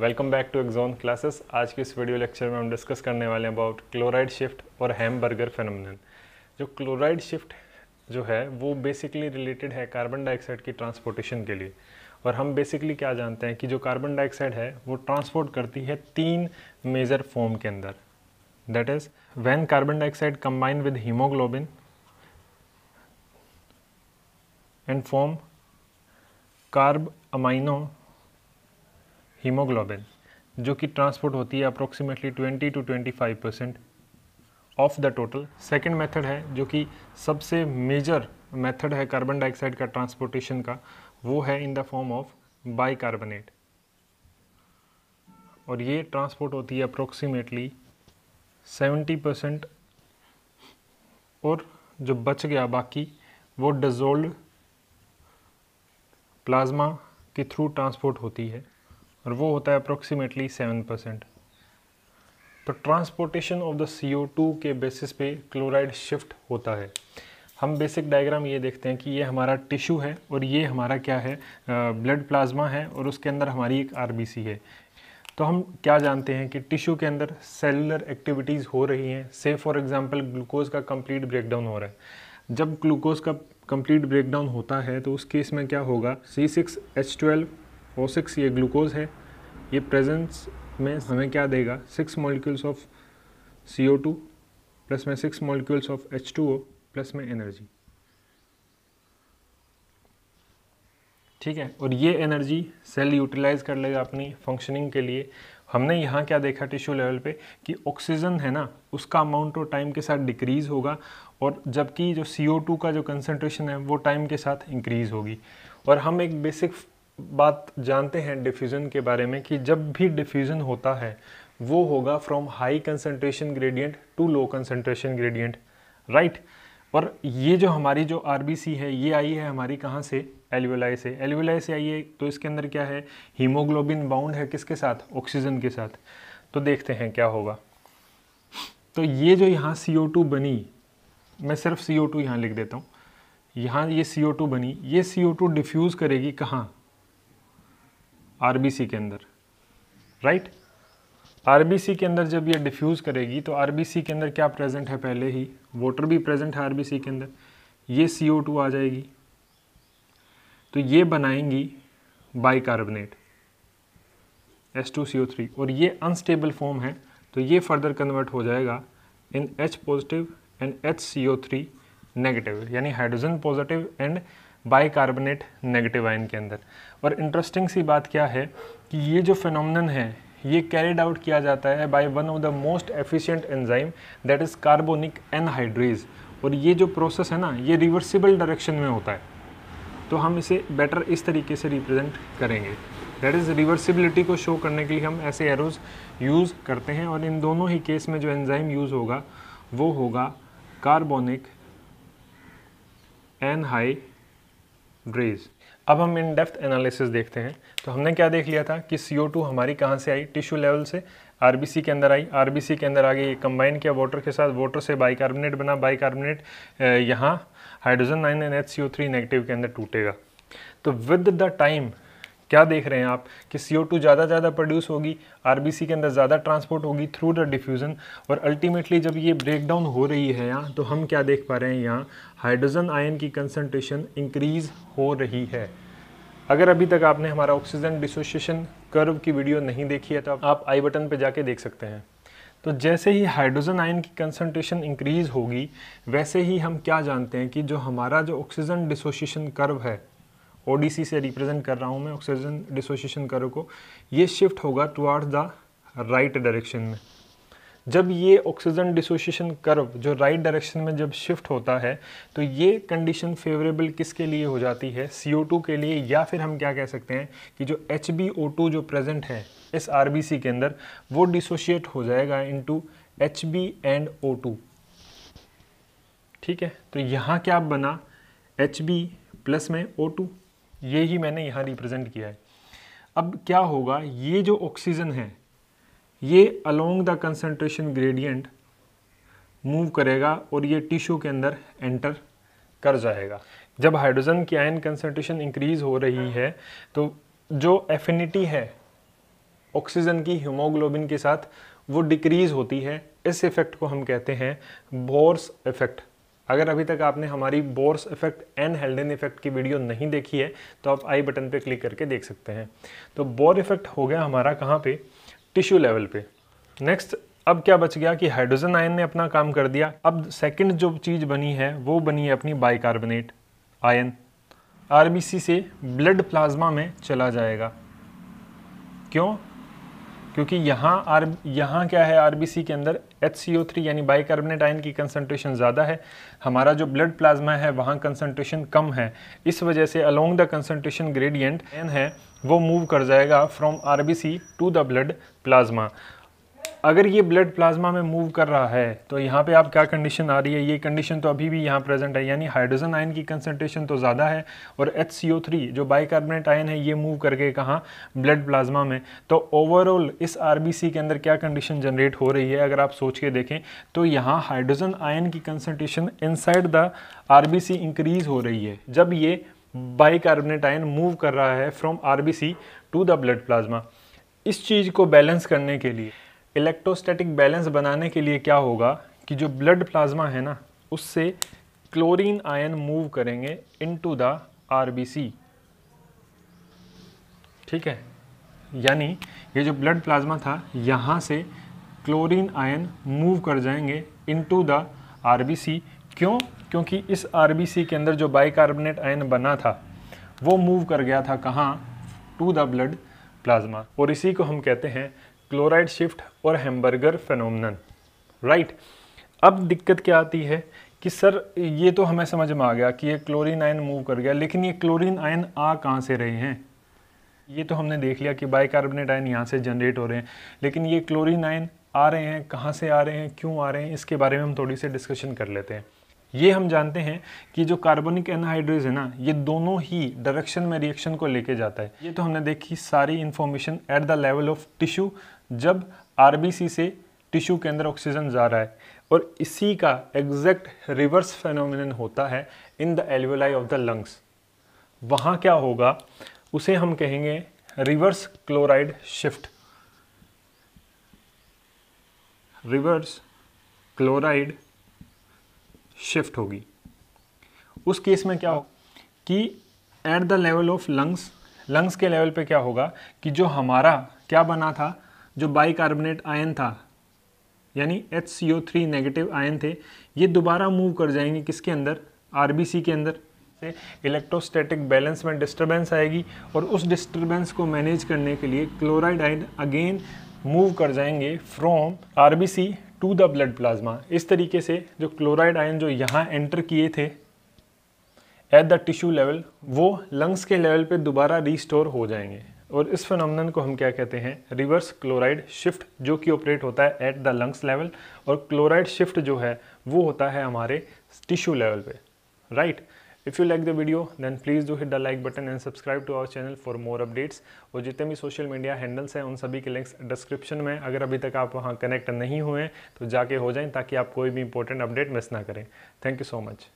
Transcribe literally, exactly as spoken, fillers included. Welcome back to Axon classes. आज के इस वीडियो लेक्चर में हम डिस्कस करने वाले हैं अबाउट क्लोराइड शिफ्ट और हैमबर्गर फिनोमिनन। जो क्लोराइड शिफ्ट जो है वो बेसिकली रिलेटेड है कार्बन डाइऑक्साइड की ट्रांसपोर्टेशन के लिए, और हम बेसिकली क्या जानते हैं कि जो कार्बन डाइऑक्साइड है वो ट्रांसपोर्ट करती है तीन मेजर फॉर्म के अंदर, that is when carbon dioxide combine with haemoglobin and form carb amino haemoglobin, जो कि ट्रांसपोर्ट होती है approximately twenty two twenty five percent of the total. Second method है जो कि सबसे मेजर मेथड है कार्बन डाइऑक्साइड का ट्रांसपोर्टेशन का, वो है in the form of bicarbonate, और ये ट्रांसपोर्ट होती है अप्रोक्सीमेटली सेवेंटी परसेंट, और जो बच गया बाकी वो डिसॉल्व्ड प्लाज्मा के थ्रू ट्रांसपोर्ट होती है, और वो होता है अप्रोक्सीमेटली सेवन परसेंट। तो transportation of the C O two के बेसिस पे क्लोराइड शिफ्ट होता है। हम बेसिक डायग्राम ये देखते हैं कि ये हमारा टिश्यू है और ये हमारा क्या है, ब्लड प्लाज्मा है, और उसके अंदर हमारी एक आरबीसी है। तो हम क्या जानते हैं कि टिश्यू के अंदर सेलुलर एक्टिविटीज़ हो रही हैं, से फॉर एग्जांपल ग्लूकोज का कंप्लीट ब्रेकडाउन हो रहा है। जब ग्लूकोज का कंप्लीट ब्रेकडाउन होता है तो उस केस में क्या होगा, C six H twelve O six, ये ग्लूकोज है, ये प्रेजेंस में हमें क्या देगा, six molecules of C O two plus में six molecules of H two O plus में एनर्जी, ठीक है। और ये एनर्जी सेल यूटिलाइज कर लेगा अपनी फंक्शनिंग के लिए। हमने यहाँ क्या देखा टिश्यू लेवल पे कि ऑक्सीजन है ना, उसका अमाउंट और टाइम के साथ डिक्रीज़ होगा, और जबकि जो सी ओ टू का जो कंसनट्रेशन है वो टाइम के साथ इंक्रीज़ होगी। और हम एक बेसिक बात जानते हैं डिफ्यूज़न के बारे में कि जब भी डिफ्यूज़न होता है वो होगा from high concentration gradient to low concentration gradient, right. और ये जो हमारी जो आरबीसी है ये आई है हमारी कहाँ से, एल्वियोलाई से, एल्वियोलाई से आई है। तो इसके अंदर क्या है, हीमोग्लोबिन बाउंड है किसके साथ, ऑक्सीजन के साथ। तो देखते हैं क्या होगा। तो ये जो यहाँ सी ओ टू बनी, मैं सिर्फ सी ओ टू यहाँ लिख देता हूँ, यहाँ ये सी ओ टू बनी, ये सी ओ टू डिफ्यूज़ करेगी कहाँ, आरबीसी के अंदर, राइट right? आरबीसी के अंदर जब ये डिफ्यूज़ करेगी तो आरबीसी के अंदर क्या प्रेजेंट है, पहले ही वाटर भी प्रेजेंट है आरबीसी के अंदर, ये सी ओ टू आ जाएगी, तो ये बनाएंगी bicarbonate H two C O three, और ये अनस्टेबल फॉर्म है तो ये फर्दर कन्वर्ट हो जाएगा in H positive and H C O three negative, यानी hydrogen positive and bicarbonate negative ion के अंदर। और इंटरेस्टिंग सी बात क्या है कि ये जो फिनोमिनन है ये कैरिड आउट किया जाता है by one of the most efficient enzyme, that is carbonic anhydrase, और ये जो प्रोसेस है ना ये रिवर्सिबल डायरेक्शन में होता है। तो हम इसे बेटर इस तरीके से रिप्रेजेंट करेंगे, दैट इज़ रिवर्सिबिलिटी को शो करने के लिए हम ऐसे एरोज यूज़ करते हैं, और इन दोनों ही केस में जो एंजाइम यूज़ होगा वो होगा कार्बोनिक एनहाइड्रेज। अब हम इन डेप्थ एनालिसिस देखते हैं। तो हमने क्या देख लिया था कि सी ओ टू हमारी कहाँ से आई, टिश्यू लेवल से आरबीसी के अंदर आई, आरबीसी के अंदर आ गई, कंबाइन किया वाटर के साथ, वाटर से बाइकार्बोनेट बना, बाइकार्बोनेट यहाँ hydrogen ion and H C O three negative के अंदर टूटेगा। तो विद द टाइम क्या देख रहे हैं आप कि सी ओ टू ज़्यादा ज़्यादा प्रोड्यूस होगी, आरबीसी के अंदर ज़्यादा ट्रांसपोर्ट होगी थ्रू द डिफ्यूज़न, और अल्टीमेटली जब ये ब्रेकडाउन हो रही है यहाँ तो हम क्या देख पा रहे हैं, यहाँ हाइड्रोजन आयन की कंसंट्रेशन इंक्रीज़ हो रही है। अगर अभी तक आपने हमारा ऑक्सीजन डिसोसिएशन कर्व की वीडियो नहीं देखी है तो आप आई बटन पर जाके देख सकते हैं। तो जैसे ही हाइड्रोजन आयन की कंसंट्रेशन इंक्रीज़ होगी वैसे ही हम क्या जानते हैं कि जो हमारा जो ऑक्सीजन डिसोसिएशन कर्व है, ओ डी सी से रिप्रेजेंट कर रहा हूँ मैं ऑक्सीजन डिसोसिएशन कर्व को, ये शिफ्ट होगा टुवार्ड्स द राइट डायरेक्शन में। जब ये ऑक्सीजन डिसोसिएशन कर्व जो राइट डायरेक्शन में जब शिफ्ट होता है तो ये कंडीशन फेवरेबल किसके लिए हो जाती है, सी ओ टू के लिए, या फिर हम क्या कह सकते हैं कि जो एच बी ओ टू जो प्रेजेंट है इस आरबीसी के अंदर वो डिसोशिएट हो जाएगा into H B and O two, ठीक है। तो यहाँ क्या बना, एच बी प्लस में ओ टू, ये ही मैंने यहाँ रिप्रेजेंट किया है। अब क्या होगा, ये जो ऑक्सीजन है ये along the concentration gradient move करेगा और ये टिश्यू के अंदर एंटर कर जाएगा। जब हाइड्रोजन की आयन कंसंट्रेशन इंक्रीज हो रही है तो जो एफिनिटी है ऑक्सीजन की हीमोग्लोबिन के साथ वो डिक्रीज़ होती है। इस इफ़ेक्ट को हम कहते हैं बोर्स इफ़ेक्ट। अगर अभी तक आपने हमारी Bohr's effect and Haldane effect की वीडियो नहीं देखी है तो आप आई बटन पे क्लिक करके देख सकते हैं। तो बोर इफ़ेक्ट हो गया हमारा कहाँ पे, टिश्यू लेवल पे। नेक्स्ट अब क्या बच गया कि हाइड्रोजन आयन ने अपना काम कर दिया। अब सेकंड जो चीज़ बनी है वो बनी है अपनी बाइकार्बोनेट आयन। आरबीसी से ब्लड प्लाज्मा में चला जाएगा। क्यों? क्योंकि यहाँ आर यहाँ क्या है, आरबीसी के अंदर एच सी ओ थ्री यानी बाइकार्बोनेट आयन की कंसंट्रेशन ज़्यादा है। हमारा जो ब्लड प्लाज्मा है वहाँ कंसंट्रेशन कम है। इस वजह से अलोंग द कंसंट्रेशन ग्रेडियंट एन है वो मूव कर जाएगा from RBC to the blood plasma. अगर ये ब्लड प्लाज्मा में मूव कर रहा है तो यहाँ पे आप क्या कंडीशन आ रही है, ये कंडीशन तो अभी भी यहाँ प्रेजेंट है, यानी हाइड्रोजन आयन की कंसंट्रेशन तो ज़्यादा है और एच सी ओ थ्री जो बाइकार्बोनेट आयन है ये मूव करके कहाँ, ब्लड प्लाज्मा में। तो ओवरऑल इस आरबीसी के अंदर क्या कंडीशन जनरेट हो रही है अगर आप सोच के देखें तो यहाँ हाइड्रोजन आयन की concentration inside the RBC increase हो रही है जब ये बाइकार्बोनेट आयन मूव कर रहा है from RBC to the blood plasma. इस चीज़ को बैलेंस करने के लिए, इलेक्ट्रोस्टैटिक बैलेंस बनाने के लिए क्या होगा कि जो ब्लड प्लाज्मा है ना उससे क्लोरीन आयन मूव करेंगे इनटू द आरबीसी। ठीक है, यानी ये जो ब्लड प्लाज्मा था यहाँ से क्लोरीन आयन मूव कर जाएंगे इनटू द आरबीसी। क्यों? क्योंकि इस आरबीसी के अंदर जो बाइकार्बोनेट आयन बना था वो मूव कर गया था कहाँ, टू द ब्लड प्लाज्मा। और इसी को हम कहते हैं क्लोराइड शिफ्ट और हैमबर्गर फेनोमेनन, राइट। अब दिक्कत क्या आती है कि सर ये तो हमें समझ में आ गया कि ये क्लोरीन आयन मूव कर गया, लेकिन ये क्लोरीन आयन आ कहाँ से रहे हैं? ये तो हमने देख लिया कि बाइकार्बोनेट आयन यहाँ से जनरेट हो रहे हैं, लेकिन ये क्लोरीन आयन आ रहे हैं कहाँ से, आ रहे हैं क्यों आ रहे हैं, इसके बारे में हम थोड़ी सी डिस्कशन कर लेते हैं। ये हम जानते हैं कि जो कार्बोनिक एनहाइड्रेज है ना ये दोनों ही डायरेक्शन में रिएक्शन को लेके जाता है। ये तो हमने देखी सारी information at the level of tissue, जब आरबीसी से टिश्यू के अंदर ऑक्सीजन जा रहा है, और इसी का एग्जैक्ट रिवर्स फेनोमेनन होता है in the alveoli of the lungs. वहाँ क्या होगा उसे हम कहेंगे reverse chloride shift, reverse chloride shift होगी। उस केस में क्या होगा कि at the level of lungs, lungs के लेवल पे क्या होगा कि जो हमारा क्या बना था, जो बाइकार्बोनेट आयन था यानी H C O three negative ion थे, ये दोबारा मूव कर जाएंगे किसके अंदर, आरबीसी के अंदर। से इलेक्ट्रोस्टैटिक बैलेंस में डिस्टर्बेंस आएगी और उस डिस्टर्बेंस को मैनेज करने के लिए क्लोराइड आयन अगेन मूव कर जाएंगे from RBC to the blood plasma. इस तरीके से जो क्लोराइड आयन जो यहाँ एंटर किए थे एट द टिश्यू लेवल वो लंग्स के लेवल पे दोबारा रिस्टोर हो जाएंगे, और इस फिनोमेनन को हम क्या कहते हैं, रिवर्स क्लोराइड शिफ्ट, जो कि ऑपरेट होता है एट द लंग्स लेवल, और क्लोराइड शिफ्ट जो है वो होता है हमारे टिश्यू लेवल पे, right. If you like the video then please do hit the like button and subscribe to our channel for more updates. और जितने भी सोशल मीडिया हैंडल्स हैं उन सभी के लिंक्स डिस्क्रिप्शन में, अगर अभी तक आप वहाँ कनेक्ट नहीं हुए तो जाके हो जाएं ताकि आप कोई भी इंपॉर्टेंट अपडेट मिस ना करें। Thank you so much.